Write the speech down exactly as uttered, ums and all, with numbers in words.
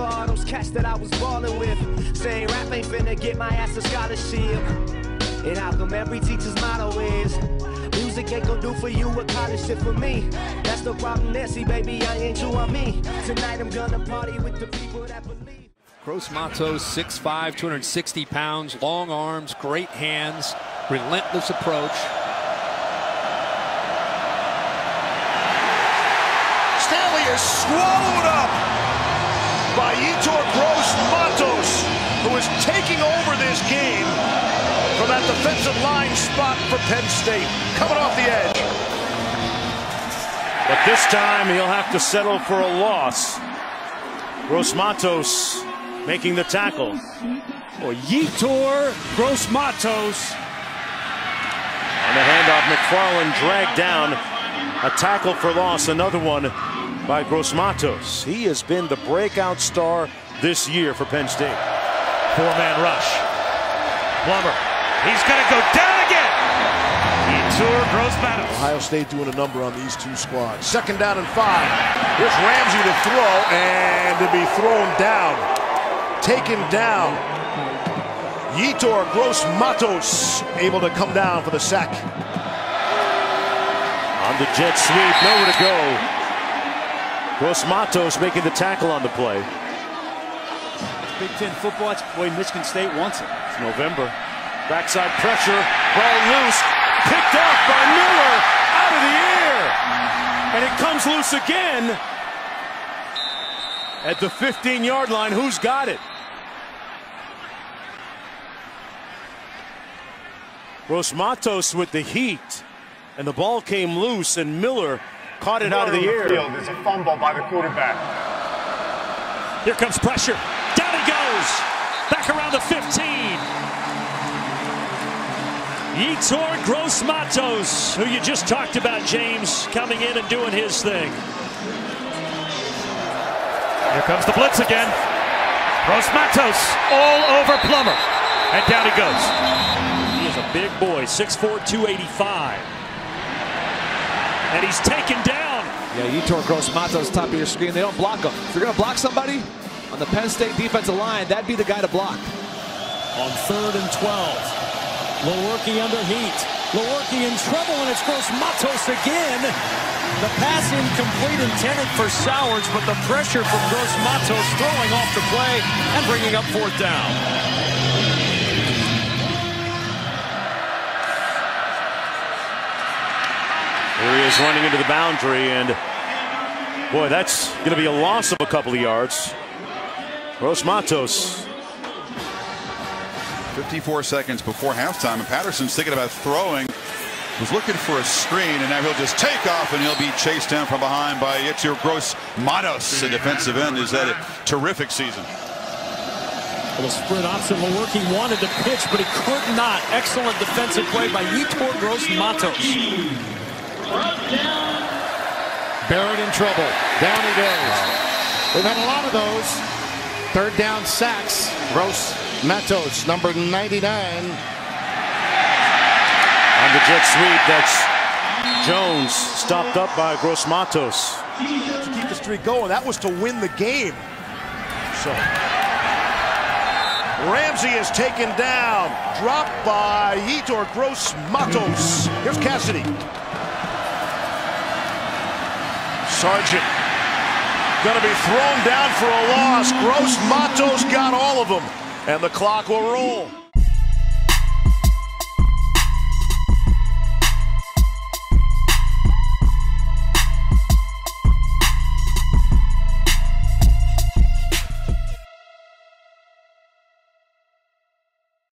for all those cats that I was ballin' with, saying rap ain't finna get my ass a scholarship. And how come every teacher's motto is, music ain't gon' do for you what college did for me? That's the problem, Nancy, baby, I ain't you, I'm me. Tonight I'm gonna party with the people that believe. Gross-Matos, six five, two hundred sixty pounds, long arms, great hands, relentless approach. Stanley is swallowed up by Yetur Gross-Matos, who is taking over this game from that defensive line spot for Penn State, coming off the edge. But this time he'll have to settle for a loss. Gross-Matos making the tackle. Or Yetur Gross-Matos. And the handoff, McFarland dragged down. A tackle for loss, another one by Gross-Matos. He has been the breakout star this year for Penn State. Four-man rush. Plummer, he's going to go down again. Yetur Gross-Matos. Ohio State doing a number on these two squads. Second down and five. Here's Ramsey to throw, and to be thrown down. Taken down. Yetur Gross-Matos able to come down for the sack. On the jet sweep, nowhere to go. Gross-Matos making the tackle on the play. Big Ten football, it's the way Michigan State wants it. It's November. Backside pressure, ball loose, picked off by Miller, out of the air. And it comes loose again at the fifteen yard line. Who's got it? Gross-Matos with the heat. And the ball came loose, and Miller caught it out of the air. There's a fumble by the quarterback. Here comes pressure. Down it goes. Back around the fifteen. Yetur Gross-Matos, who you just talked about, James, coming in and doing his thing. Here comes the blitz again. Gross-Matos all over Plummer. And down he goes. He is a big boy, six four, two eighty-five. And he's taken down. Yeah, Yetur Gross-Matos, top of your screen. They don't block him. If you're going to block somebody on the Penn State defensive line, that'd be the guy to block. On third and twelve, Lewerke under heat. Lewerke in trouble, and it's Gross-Matos again. The pass incomplete, intended for Sowers, but the pressure from Gross-Matos throwing off the play and bringing up fourth down. Here he is running into the boundary, and boy, that's going to be a loss of a couple of yards. Gross-Matos. fifty-four seconds before halftime, and Patterson's thinking about throwing. Was looking for a screen, and now he'll just take off, and he'll be chased down from behind by Yetur Gross-Matos. The defensive end is at a terrific season. Well, the spread option, Lewerke wanted to pitch, but he could not. Excellent defensive play by Yetur Gross-Matos. Barrett in trouble. Down he goes. They've had a lot of those. Third down sacks. Gross-Matos, number ninety-nine. On the jet sweep, that's Jones. Stopped up by Gross-Matos. To keep the streak going, that was to win the game. So Ramsey is taken down. Dropped by Yetur Gross-Matos. Here's Cassidy. Sergeant going to be thrown down for a loss. Gross-Matos got all of them, and the clock will roll.